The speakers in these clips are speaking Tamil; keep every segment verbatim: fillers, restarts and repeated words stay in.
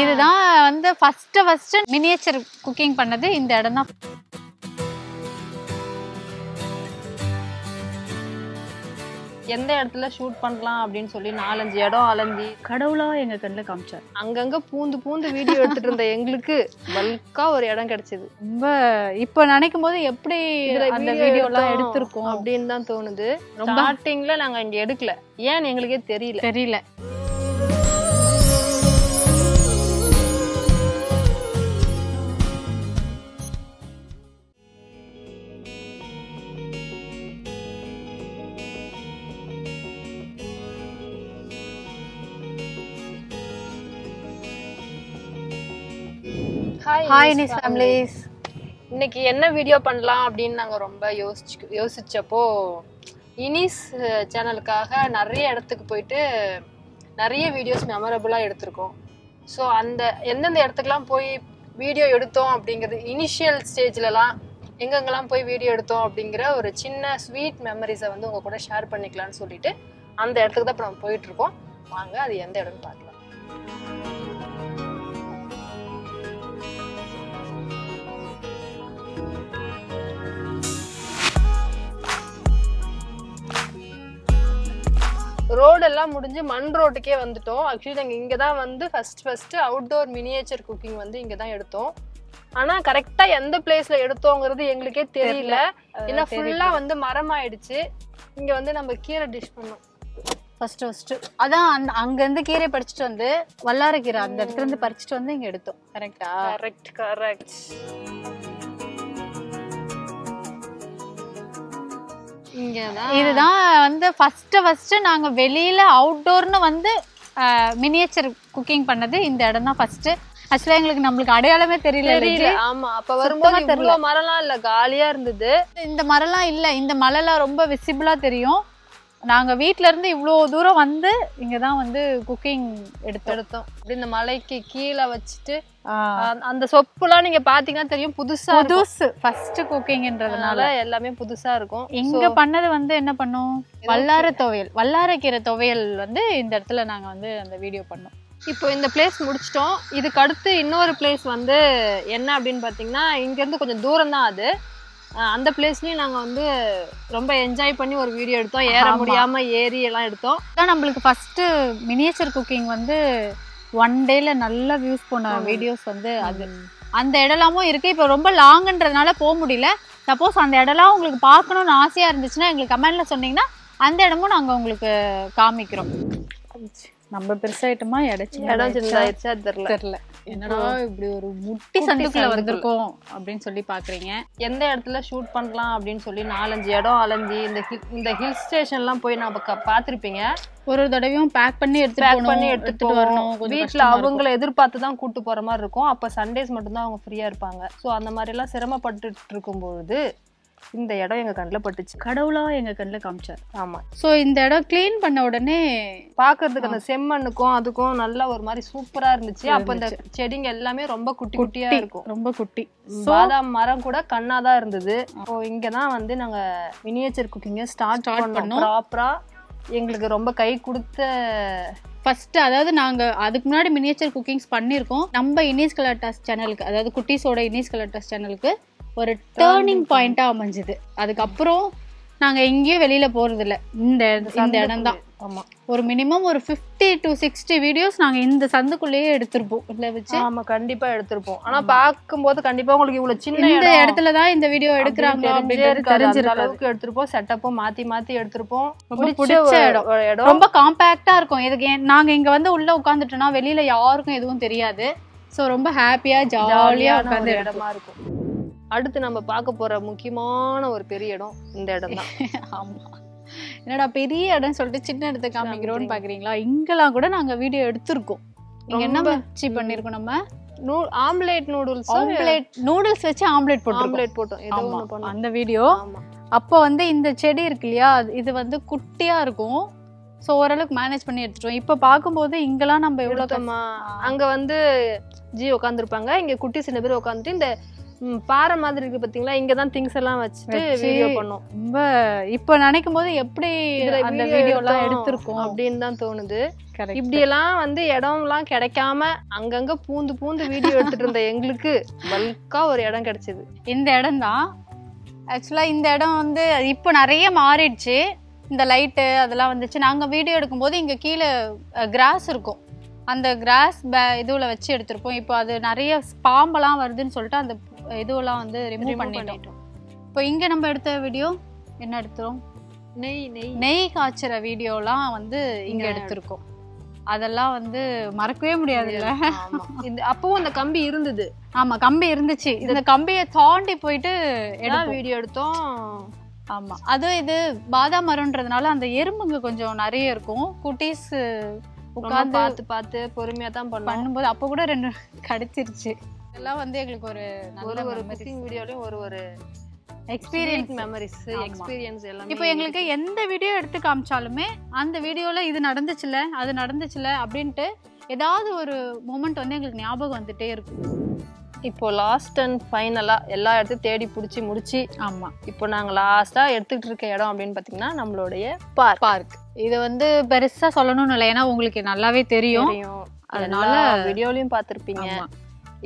இதுதான் வந்து ஃபர்ஸ்ட் ஃபர்ஸ்ட் மினியேச்சர் குக்கிங் பண்ணது இந்த இடம்தான். எந்த இடத்துல ஷூட் பண்ணலாம் அப்படின்னு சொல்லி நாலஞ்சு இடம் அலைஞ்சி கடவுளா எங்க கண்ணில் காமிச்சார். அங்கங்க பூந்து பூந்து வீடியோ எடுத்துட்டு இருந்த எங்களுக்கு பல்கா ஒரு இடம் கிடைச்சது. ரொம்ப இப்ப நினைக்கும் போது எப்படி அந்த வீடியோ எல்லாம் எடுத்திருக்கோம் அப்படின்னு தான் தோணுது. ஸ்டார்டிங்ல நாங்க இங்க எடுக்கல, ஏன்னு எங்களுக்கே தெரியல தெரியல இன்னைக்கு என்ன வீடியோ பண்ணலாம் அப்படின்னு நாங்க ரொம்ப யோசிச்சு யோசிச்சப்போ இனிஸ் சேனலுக்காக நிறைய இடத்துக்கு போயிட்டு நிறைய வீடியோஸ் மெமரபுளா எடுத்திருக்கோம். ஸோ அந்த எந்தெந்த இடத்துக்குலாம் போய் வீடியோ எடுத்தோம் அப்படிங்கிறது, இனிஷியல் ஸ்டேஜ்லலாம் எங்கெங்கெல்லாம் போய் வீடியோ எடுத்தோம் அப்படிங்கிற ஒரு சின்ன ஸ்வீட் மெமரிஸை வந்து உங்க கூட ஷேர் பண்ணிக்கலாம்னு சொல்லிட்டு அந்த இடத்துக்கு தான் இப்போ நம்ம போயிட்டு இருக்கோம். வாங்க, அது எந்த இடம்னு பார்க்கலாம். ரோடெல்லாம் முடிஞ்சு மண் ரோட்டுக்கே வந்துட்டோம். ஆக்சுவலி நாங்கள் இங்கே தான் வந்து first first outdoor miniature cooking வந்து இங்கே தான் எடுத்தோம். ஆனால் கரெக்டாக எந்த பிளேஸில் எடுத்தோங்கிறது எங்களுக்கே தெரியல. ஏன்னா ஃபுல்லாக வந்து மரமாயிடுச்சு. இங்கே வந்து நம்ம கீரை டிஷ் பண்ணோம் ஃபஸ்ட்டு ஃபஸ்ட்டு அதான் அந்த அங்கேருந்து கீரை பறிச்சுட்டு வந்து வல்லார கீரை அந்த இடத்துலேருந்து பறிச்சுட்டு வந்து இங்கே எடுத்தோம். கரெக்டா? கரெக்ட் கரெக்ட் இதுதான் வந்து ஃபர்ஸ்ட் ஃபர்ஸ்ட் நாங்க வெளியில அவுட்டோர்னு வந்து மினியேச்சர் குக்கிங் பண்ணது இந்த இடம் தான் ஃபர்ஸ்ட். ஆக்சுவலா எங்களுக்கு நம்மளுக்கு அடையாளமே தெரியல. ஆமா, அப்ப வரும்போது தெரியல, மரம்லாம் இல்ல, காலியா இருந்தது. இந்த மரம்லாம் இல்ல, இந்த மலைலாம் ரொம்ப விசிபிளா தெரியும். நாங்க வீட்டுல இருந்து இவ்வளோ தூரம் வந்து இங்கதான் வந்து குக்கிங் எடுத்து எடுத்தோம். இந்த மலைக்கு கீழே வச்சுட்டு அந்த சொப்புலாம் நீங்க பாத்தீங்கன்னா தெரியும், புதுசா புதுசு ஃபர்ஸ்ட் குக்கிங்ன்றதுனால எல்லாமே புதுசா இருக்கும். இங்க பண்ணது வந்து என்ன பண்ணோம், வல்லார துவையல், வல்லார கீரை துவையல் வந்து இந்த இடத்துல நாங்க வந்து அந்த வீடியோ பண்ணோம். இப்போ இந்த பிளேஸ் முடிச்சிட்டோம். இதுக்கு அடுத்து இன்னொரு பிளேஸ் வந்து என்ன அப்படின்னு பாத்தீங்கன்னா, இங்க இருந்து கொஞ்சம் தூரம் தான் அது. அந்த பிளேஸ்லயும் நாங்க வந்து ரொம்ப என்ஜாய் பண்ணி ஒரு வீடியோ எடுத்தோம். ஏற முடியாம ஏறி எல்லாம் எடுத்தோம். நம்மளுக்கு ஃபர்ஸ்ட் மினியேச்சர் குக்கிங் வந்து ஒன் டேல நல்லா வியூஸ் போன வீடியோஸ் வந்து அது. அந்த இடம்லாமும் இருக்கு. இப்போ ரொம்ப லாங்குன்றதுனால போக முடியல. சப்போஸ் அந்த இடம்லாம் உங்களுக்கு பார்க்கணும்னு ஆசையா இருந்துச்சுன்னா எங்களுக்கு கமெண்ட்ல சொன்னீங்கன்னா அந்த இடமும் நாங்க உங்களுக்கு காமிக்கிறோம். நம்ம பெருசாயிட்டமா இடம் தெரியல, என்னடா இப்படி ஒரு முட்டி சந்துக்குள்ள வந்திருக்கோம் அப்படின்னு சொல்லி பாக்குறீங்க. எந்த இடத்துல ஷூட் பண்ணலாம் அப்படின்னு சொல்லி நாலஞ்சு இடம் அலைஞ்சி இந்த ஹில் ஸ்டேஷன் எல்லாம் போய் நம்ம பாத்திருப்பீங்க. ஒரு தடவையும் பேக் பண்ணி எடுத்து பண்ணி எடுத்துட்டு வரணும். வீட்டுல அவங்கள எதிர்பார்த்து தான் கூட்டு போற மாதிரி இருக்கும். அப்ப சண்டேஸ் மட்டும்தான் அவங்க ஃப்ரீயா இருப்பாங்க. ஸோ அந்த மாதிரி எல்லாம் சிரமப்பட்டுட்டு இருக்கும்போது இந்த இடம் எங்க கண்ணில் பட்டுச்சு. கடவுளா எங்க கண்ணில் காமிச்சார். ஆமா, ஸோ இந்த இடம் கிளீன் பண்ண உடனே பாக்குறதுக்கு அந்த செம்மண்ணுக்கும் அதுக்கும் நல்லா ஒரு மாதிரி சூப்பரா இருந்துச்சு. அப்ப இந்த செடிங்க எல்லாமே ரொம்ப குட்டி குட்டியா இருக்கும், ரொம்ப குட்டி. பாதாம் மரம் கூட கண்ணாதான் இருந்தது. ஸோ இங்கதான் வந்து நாங்க மினியேச்சர் குக்கிங்க ஸ்டார்ட் பண்ணோம் ப்ராப்பரா. எங்களுக்கு ரொம்ப கை கொடுத்த ஃபர்ஸ்ட், அதாவது நாங்கள் அதுக்கு முன்னாடி மினியேச்சர் குக்கிங்ஸ் பண்ணியிருக்கோம். நம்ம இனிஸ் கலாட்டாஸ் சேனலுக்கு, அதாவது குட்டீஸோட இனிஸ் கலாட்டாஸ் சேனலுக்கு ஒரு டேர்னிங் பாயிண்டா அமைஞ்சது. அதுக்கப்புறம் நாங்க எங்கேயும் வெளியில போறது இல்லை. இந்த இந்த இடம் தான். ஆமா, ஒரு மினிமம் ஒரு ஃபிஃப்டி டு சிக்ஸ்டி வீடியோஸ் நாங்க இந்த சந்துக்குள்ளேயே எடுத்திருப்போம். இல்ல வச்சு ஆமா, கண்டிப்பா எடுத்திருப்போம். ஆனா பாக்கும்போது கண்டிப்பா உங்களுக்கு இவ்வளவு சின்ன இந்த இடத்துலதான் இந்த வீடியோ எடுக்கிறாங்க அப்படின்னு தெரிஞ்சிருக்க அளவுக்கு எடுத்திருப்போம். செட்டப்பும் மாத்தி மாத்தி எடுத்திருப்போம். பிடிச்ச இடம், ரொம்ப காம்பாக்டா இருக்கும். இதுக்கு நாங்க இங்க வந்து உள்ள உட்காந்துட்டோம்னா வெளியில யாருக்கும் எதுவும் தெரியாது. சோ ரொம்ப ஹாப்பியா ஜாலியா உட்காந்து இடமா இருக்கும். அடுத்து நம்ம பார்க்க போற முக்கியமான ஒரு பெரிய இடம் இந்த இடம் தான். ஆமா, என்னடா பெரிய இடம்னு சொல்லிட்டு சின்ன இடத்தை காமிக்கிறோம்னு பாக்குறீங்களா? இங்கெல்லாம் கூட நாங்க வீடியோ எடுத்திருக்கோம். இங்க என்ன வச்சு பண்ணிருக்கோம் நம்ம, நூ ஆம்லேட் நூடுல்ஸ் ஆம்லேட் நூடுல்ஸ் வச்சு ஆம்லேட் போட்டோம். ஆம்லேட் போட்டோம் ஏதோ ஒன்னு பண்ணோம் அந்த வீடியோ. அப்போ வந்து இந்த செடி இருக்கு இல்லையா, இது வந்து குட்டியா இருக்கும். ஸோ ஓரளவுக்கு மேனேஜ் பண்ணி எடுத்துட்டோம். இப்போ பார்க்கும்போது இங்கெல்லாம் நம்ம எவ்வளோ அங்கே வந்து ஜி உட்காந்துருப்பாங்க, இங்கே குட்டி சில பேர் உட்காந்துட்டு இந்த பாறை மாதிரி இருக்கு பாத்தீங்களா, இங்க தான் things எல்லாம் வச்சிட்டு வீடியோ பண்ணோம். ரொம்ப இப்ப நினைக்கும்போது எப்படி அந்த வீடியோ எல்லாம் எடுத்துறோம் அப்படினு தான் தோணுது. இப்படி எல்லாம் வந்து இடம்லாம் கிடைக்காம அங்கங்க பூந்து பூந்து வீடியோ எடுத்துட்டு இருந்த எங்களுக்கு பல்கா ஒரு இடம் கிடைச்சது. இந்த இடம் தான் ஆக்சுவலா, இந்த இடம் வந்து இப்போ நிறைய மாறிடுச்சு. இந்த லைட்டு அதெல்லாம் வந்துச்சு. நாங்கள் வீடியோ எடுக்கும்போது இங்கே கீழே கிராஸ் இருக்கும், அந்த கிராஸ் பே இதுவில் வச்சு எடுத்திருப்போம். இப்போ அது நிறைய பாம்பெல்லாம் வருதுன்னு சொல்லிட்டு அந்த இதுவெல்லாம் வந்து ரிமூவ் பண்ணிட்டோம். இப்போ இங்கே நம்ம எடுத்த வீடியோ என்ன எடுத்துரும், நெய் நெய் நெய் காய்ச்சிற வீடியோலாம் வந்து இங்கே எடுத்திருக்கோம். அதெல்லாம் வந்து மறக்கவே முடியாது. அப்பவும் அந்த கம்பி இருந்தது. ஆமா, கம்பி இருந்துச்சு. இந்த கம்பியை தாண்டி போயிட்டு வீடியோ எடுத்தோம். ஆமா, அது இது பாதாம் மரம்ன்றதுனால அந்த எறும்புங்க கொஞ்சம் நிறைய இருக்கும். குட்டீஸ் உட்காந்து பார்த்து பார்த்து பொறுமையா தான் பண்ணும்போது அப்போ கூட ரெண்டு கடிச்சிருச்சு. இதெல்லாம் வந்து எங்களுக்கு ஒரு நல்ல ஒரு குக்கிங் வீடியோலயும் ஒரு ஒரு எக்ஸ்பீரியன்ஸ், மெமரிஸ், எக்ஸ்பீரியன்ஸ் எல்லாமே. இப்போ எங்களுக்கு எந்த வீடியோ எடுத்து காமிச்சாலுமே அந்த வீடியோவில் இது நடந்துச்சுல்ல அது நடந்துச்சுல்ல அப்படின்ட்டு ஏதாவது ஒரு மூமெண்ட் வந்து எங்களுக்கு ஞாபகம் வந்துட்டே இருக்கும். இப்போ லாஸ்ட் அண்ட் ஃபைனலாக எல்லா இடத்தையும் தேடி பிடிச்சி முடிச்சு. ஆமாம், இப்போ நாங்கள் லாஸ்ட்டாக எடுத்துக்கிட்டு இருக்க இடம் அப்படின்னு பார்த்தீங்கன்னா நம்மளுடைய பார்க். பார்க் இது வந்து பெருசாக சொல்லணும்னு இல்லை, ஏன்னா உங்களுக்கு நல்லாவே தெரியும், அதனால வீடியோலையும் பார்த்துருப்பீங்க.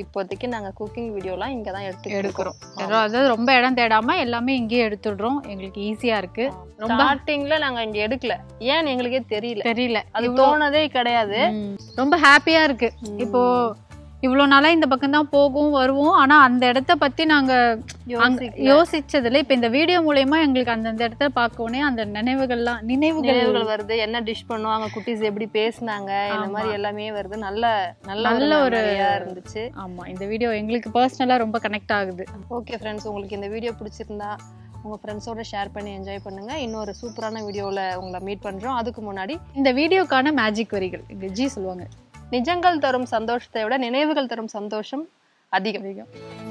இப்போதைக்கு நாங்கள் குக்கிங் வீடியோலாம் இங்கே தான் எடுத்து எடுக்கிறோம். அதாவது ரொம்ப இடம் தேடாமல் எல்லாமே இங்கேயே எடுத்துடுறோம். எங்களுக்கு ஈஸியாக இருக்குது. ரொம்ப ஸ்டார்டிங்கில் நாங்கள் இங்கே எடுக்கல, ஏன்னு எங்களுக்கே தெரியல தெரியல அது தோணதே கிடையாது. ரொம்ப ஹாப்பியாக இருக்குது. இப்போது இவ்வளோ நாளாக இந்த பக்கம்தான் போகும் வருவோம், ஆனால் அந்த இடத்த பற்றி நாங்கள் யோசிச்சதில்லை. இப்போ இந்த வீடியோ மூலயமா எங்களுக்கு அந்தந்த இடத்த பார்க்கவுனே அந்த நினைவுகள்லாம் நினைவுகள் வருது. என்ன டிஷ் பண்ணுவாங்க, குட்டீஸ் எப்படி பேசினாங்க, இந்த மாதிரி எல்லாமே வருது. நல்ல நல்ல நல்ல ஒரு இதாக இருந்துச்சு. ஆமாம், இந்த வீடியோ எங்களுக்கு பர்சனலாக ரொம்ப கனெக்ட் ஆகுது. ஓகே ஃப்ரெண்ட்ஸ், உங்களுக்கு இந்த வீடியோ பிடிச்சிருந்தா உங்கள் ஃப்ரெண்ட்ஸோட ஷேர் பண்ணி என்ஜாய் பண்ணுங்கள். இன்னொரு சூப்பரான வீடியோவில் உங்களை மீட் பண்ணுறோம். அதுக்கு முன்னாடி இந்த வீடியோக்கான மேஜிக் வரிகள் இங்கே ஜி சொல்லுவாங்க. நிஜங்கள் தரும் சந்தோஷத்தை விட நினைவுகள் தரும் சந்தோஷம் அதிகம்.